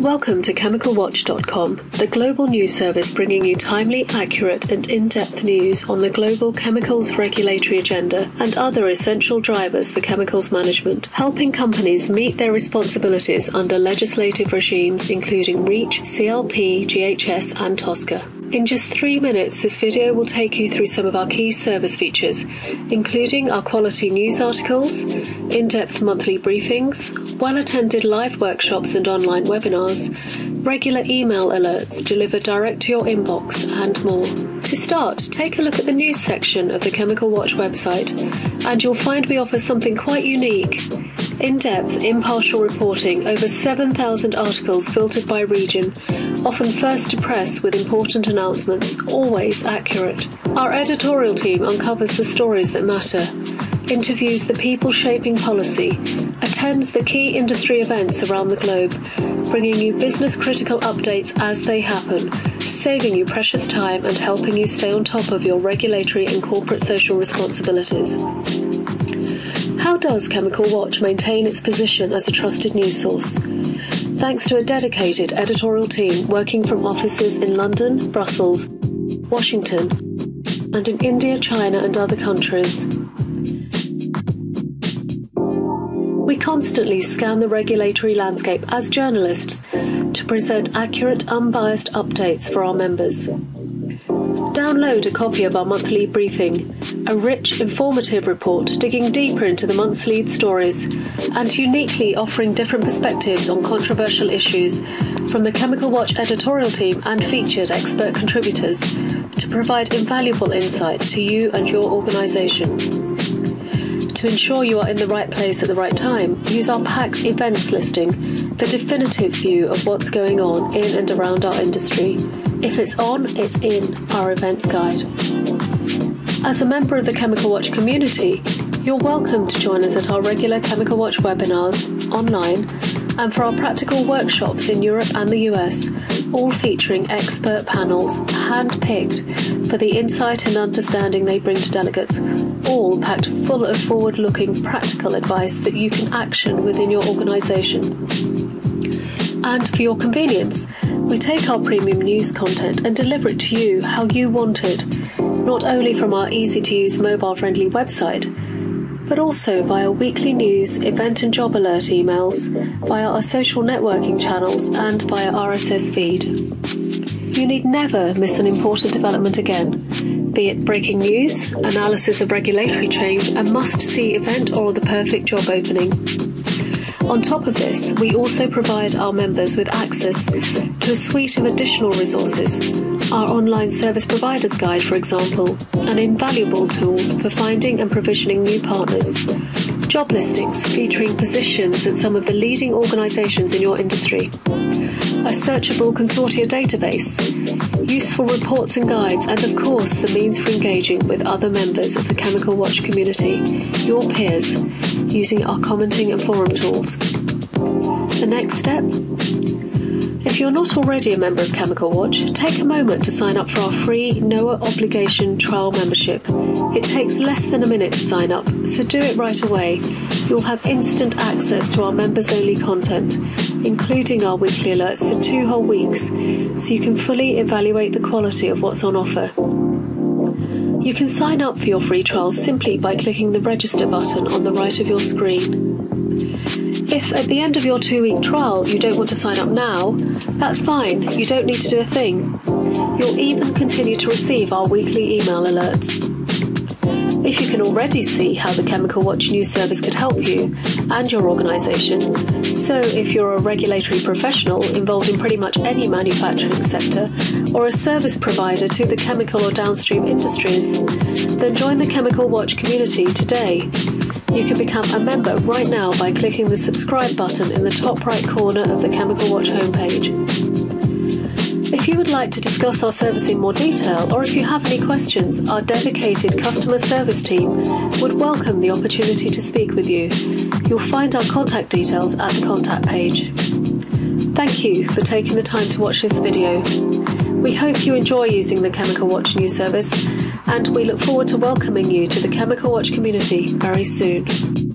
Welcome to chemicalwatch.com, the global news service bringing you timely, accurate and in-depth news on the global chemicals regulatory agenda and other essential drivers for chemicals management, helping companies meet their responsibilities under legislative regimes including REACH, CLP, GHS and TSCA. In just 3 minutes, this video will take you through some of our key service features, including our quality news articles, in-depth monthly briefings, well-attended live workshops and online webinars, regular email alerts delivered direct to your inbox, and more. To start, take a look at the news section of the Chemical Watch website, and you'll find we offer something quite unique. In-depth, impartial reporting, over 7,000 articles filtered by region, often first to press with important announcements, always accurate. Our editorial team uncovers the stories that matter, interviews the people shaping policy, attends the key industry events around the globe, bringing you business-critical updates as they happen, saving you precious time and helping you stay on top of your regulatory and corporate social responsibilities. How does Chemical Watch maintain its position as a trusted news source? Thanks to a dedicated editorial team working from offices in London, Brussels, Washington, and in India, China, and other countries. We constantly scan the regulatory landscape as journalists to present accurate, unbiased updates for our members. Download a copy of our monthly briefing, a rich, informative report digging deeper into the month's lead stories and uniquely offering different perspectives on controversial issues from the Chemical Watch editorial team and featured expert contributors to provide invaluable insight to you and your organisation. To ensure you are in the right place at the right time, use our packed events listing, the definitive view of what's going on in and around our industry. If it's on, it's in our events guide. As a member of the Chemical Watch community, you're welcome to join us at our regular Chemical Watch webinars online and for our practical workshops in Europe and the US, all featuring expert panels hand-picked for the insight and understanding they bring to delegates, all packed full of forward-looking practical advice that you can action within your organisation. And for your convenience, we take our premium news content and deliver it to you how you want it, not only from our easy-to-use mobile-friendly website, but also via weekly news, event and job alert emails, via our social networking channels and via RSS feed. You need never miss an important development again, be it breaking news, analysis of regulatory change, a must-see event or the perfect job opening. On top of this, we also provide our members with access to a suite of additional resources, our online service providers guide, for example, an invaluable tool for finding and provisioning new partners, job listings featuring positions at some of the leading organisations in your industry, a searchable consortia database, useful reports and guides, and of course the means for engaging with other members of the Chemical Watch community, your peers, using our commenting and forum tools. The next step? If you're not already a member of Chemical Watch, take a moment to sign up for our free, no obligation trial membership. It takes less than a minute to sign up, so do it right away. You'll have instant access to our members-only content, including our weekly alerts for 2 whole weeks, so you can fully evaluate the quality of what's on offer. You can sign up for your free trial simply by clicking the register button on the right of your screen. If at the end of your 2-week trial you don't want to sign up now, that's fine, you don't need to do a thing. You'll even continue to receive our weekly email alerts. If you can already see how the Chemical Watch news service could help you and your organisation, so if you're a regulatory professional involved in pretty much any manufacturing sector or a service provider to the chemical or downstream industries, then join the Chemical Watch community today. You can become a member right now by clicking the subscribe button in the top right corner of the Chemical Watch homepage. If you would like to discuss our service in more detail, or if you have any questions, our dedicated customer service team would welcome the opportunity to speak with you. You'll find our contact details at the contact page. Thank you for taking the time to watch this video. We hope you enjoy using the Chemical Watch news service, and we look forward to welcoming you to the Chemical Watch community very soon.